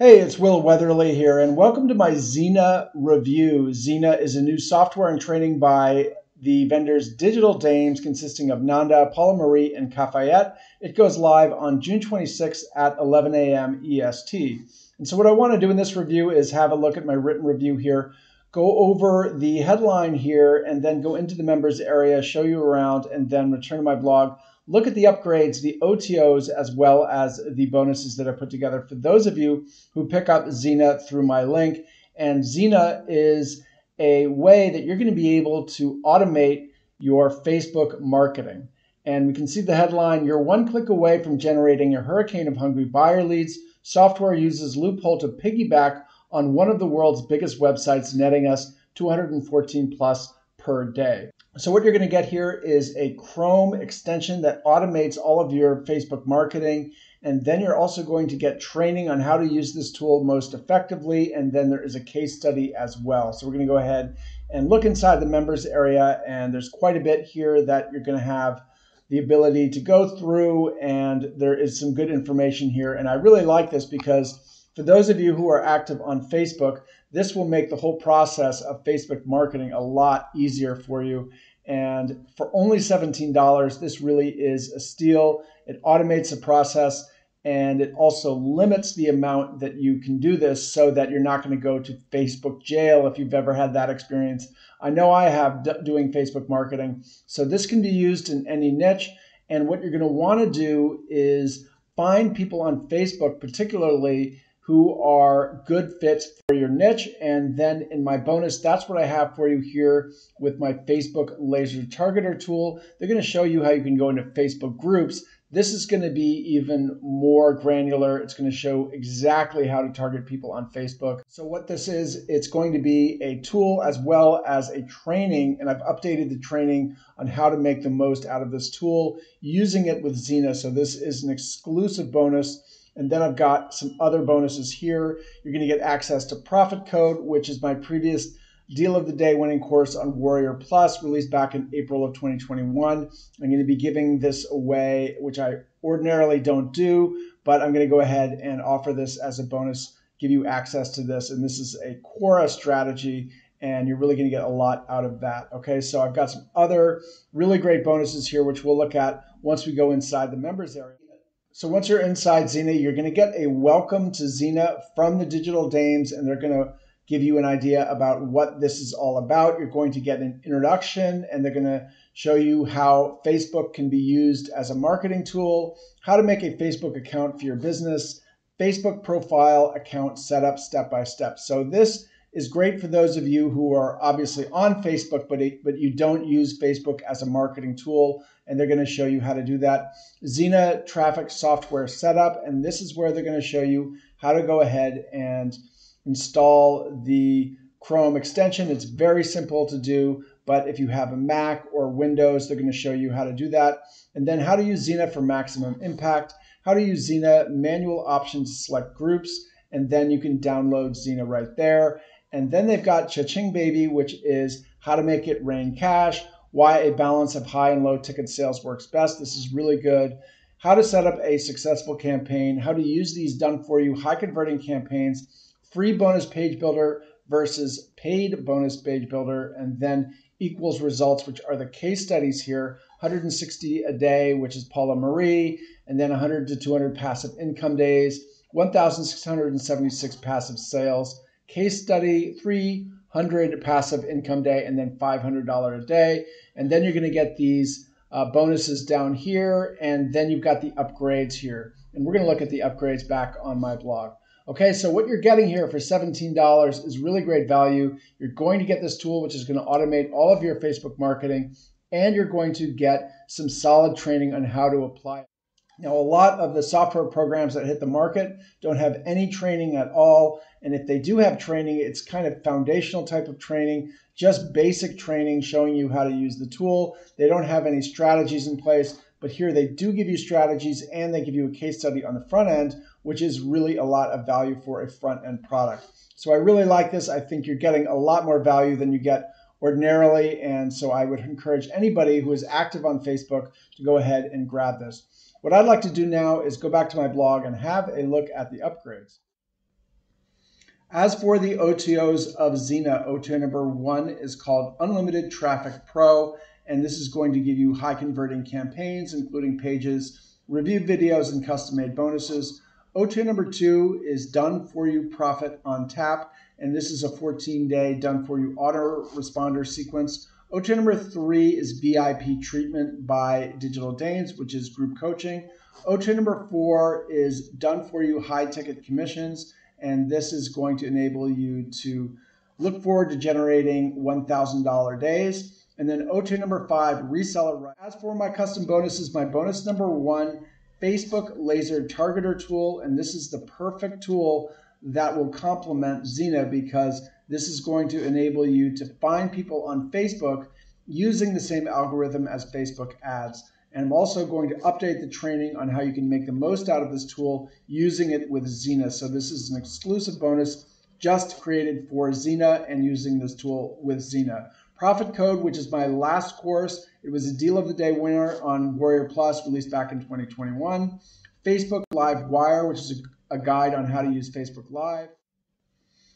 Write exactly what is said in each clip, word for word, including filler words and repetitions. Hey, it's Will Weatherly here, and welcome to my Xena review. Xena is a new software and training by the vendors Digital Dames, consisting of Nanda, Paula-Maree, and Kafayet. It goes live on June twenty-sixth at eleven a m E S T. And so what I want to do in this review is have a look at my written review here, go over the headline here, and then go into the members area, show you around, and then return to my blog. Look at the upgrades, the O T Os, as well as the bonuses that I put together for those of you who pick up Xena through my link. And Xena is a way that you're going to be able to automate your Facebook marketing. And we can see the headline, you're one click away from generating a hurricane of hungry buyer leads. Software uses loophole to piggyback on one of the world's biggest websites, netting us two hundred fourteen plus per day. So what you're going to get here is a Chrome extension that automates all of your Facebook marketing. And then you're also going to get training on how to use this tool most effectively. And then there is a case study as well. So we're going to go ahead and look inside the members area. And there's quite a bit here that you're going to have the ability to go through. And there is some good information here. And I really like this because for those of you who are active on Facebook, this will make the whole process of Facebook marketing a lot easier for you. And for only seventeen dollars, this really is a steal. It automates the process, and it also limits the amount that you can do this so that you're not going to go to Facebook jail if you've ever had that experience. I know I have doing Facebook marketing. So this can be used in any niche. And what you're going to want to do is find people on Facebook particularly who are good fits for your niche. And then in my bonus, that's what I have for you here with my Facebook laser targeter tool. They're going to show you how you can go into Facebook groups. This is going to be even more granular. It's going to show exactly how to target people on Facebook. So what this is, it's going to be a tool as well as a training. And I've updated the training on how to make the most out of this tool using it with Xena. So this is an exclusive bonus. And then I've got some other bonuses here. You're going to get access to Profit Code, which is my previous deal of the day winning course on Warrior Plus, released back in April of twenty twenty-one. I'm going to be giving this away, which I ordinarily don't do, but I'm going to go ahead and offer this as a bonus, give you access to this. And this is a Quora strategy, and you're really going to get a lot out of that. Okay, so I've got some other really great bonuses here, which we'll look at once we go inside the members area. So once you're inside Xena, you're going to get a welcome to Xena from the Digital Dames, and they're going to give you an idea about what this is all about. You're going to get an introduction, and they're going to show you how Facebook can be used as a marketing tool, how to make a Facebook account for your business, Facebook profile account setup step by step. So this is great for those of you who are obviously on Facebook, but, it, but you don't use Facebook as a marketing tool, and they're going to show you how to do that. Xena traffic software setup, and this is where they're going to show you how to go ahead and install the Chrome extension. It's very simple to do, but if you have a Mac or Windows, they're going to show you how to do that. And then how to use Xena for maximum impact, how to use Xena manual options to select groups, and then you can download Xena right there. And then they've got Cha-Ching Baby, which is how to make it rain cash, why a balance of high and low ticket sales works best. This is really good. How to set up a successful campaign, how to use these done-for-you high-converting campaigns, free bonus page builder versus paid bonus page builder, and then equals results, which are the case studies here, one hundred sixty a day, which is Paula-Maree, and then one hundred to two hundred passive income days, one thousand six hundred seventy-six passive sales, case study, three hundred passive income day, and then five hundred dollars a day. And then you're going to get these uh, bonuses down here, and then you've got the upgrades here. And we're going to look at the upgrades back on my blog. Okay, so what you're getting here for seventeen dollars is really great value. You're going to get this tool, which is going to automate all of your Facebook marketing, and you're going to get some solid training on how to apply it. Now, a lot of the software programs that hit the market don't have any training at all. And if they do have training, it's kind of foundational type of training, just basic training showing you how to use the tool. They don't have any strategies in place, but here they do give you strategies and they give you a case study on the front end, which is really a lot of value for a front end product. So I really like this. I think you're getting a lot more value than you get ordinarily. And so I would encourage anybody who is active on Facebook to go ahead and grab this. What I'd like to do now is go back to my blog and have a look at the upgrades. As for the O T Os of Xena, O T O number one is called Unlimited Traffic Pro, and this is going to give you high converting campaigns, including pages, review videos, and custom-made bonuses. O T O number two is Done For You Profit on Tap, and this is a fourteen day Done For You autoresponder sequence. O T O number three is V I P Treatment by Digital Dames, which is group coaching. O T O number four is Done For You High Ticket Commissions, and this is going to enable you to look forward to generating one thousand dollar days. And then O T O number five, Reseller Right. As for my custom bonuses, my bonus number one, Facebook Laser Targeter Tool, and this is the perfect tool that will complement Xena because this is going to enable you to find people on Facebook using the same algorithm as Facebook ads. And I'm also going to update the training on how you can make the most out of this tool using it with Xena. So this is an exclusive bonus just created for Xena and using this tool with Xena. Profit Code, which is my last course. It was a deal of the day winner on Warrior Plus, released back in twenty twenty-one. Facebook Live Wire, which is a, a guide on how to use Facebook Live.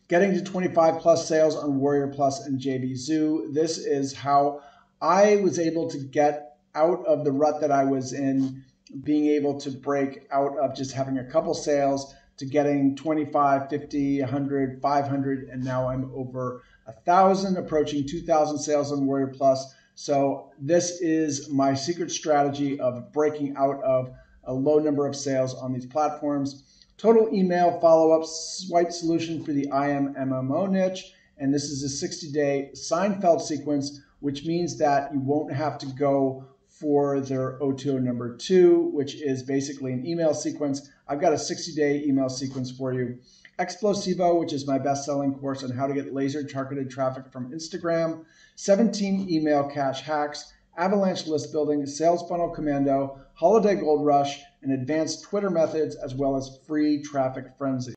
Getting to twenty-five plus sales on Warrior Plus and J B Zoo. This is how I was able to get out of the rut that I was in, being able to break out of just having a couple sales to getting twenty-five, fifty, one hundred, five hundred, and now I'm over one thousand, approaching two thousand sales on Warrior Plus. So this is my secret strategy of breaking out of a low number of sales on these platforms. Total email follow-up swipe solution for the I M M M O niche, and this is a sixty day Seinfeld sequence, which means that you won't have to go for their O T O number two, which is basically an email sequence. I've got a sixty day email sequence for you. Explosivo, which is my best-selling course on how to get laser targeted traffic from Instagram. seventeen email cash hacks, avalanche list building, sales funnel commando, holiday gold rush, and advanced Twitter methods, as well as free traffic frenzy.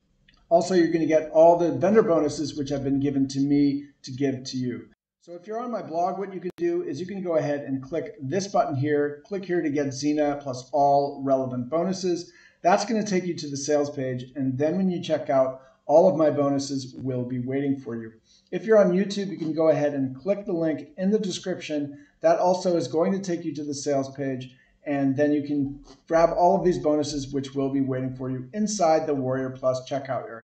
Also, you're gonna get all the vendor bonuses which have been given to me to give to you. So if you're on my blog, what you can do is you can go ahead and click this button here, click here to get Xena plus all relevant bonuses. That's going to take you to the sales page. And then when you check out, all of my bonuses will be waiting for you. If you're on YouTube, you can go ahead and click the link in the description. That also is going to take you to the sales page. And then you can grab all of these bonuses, which will be waiting for you inside the Warrior Plus checkout area.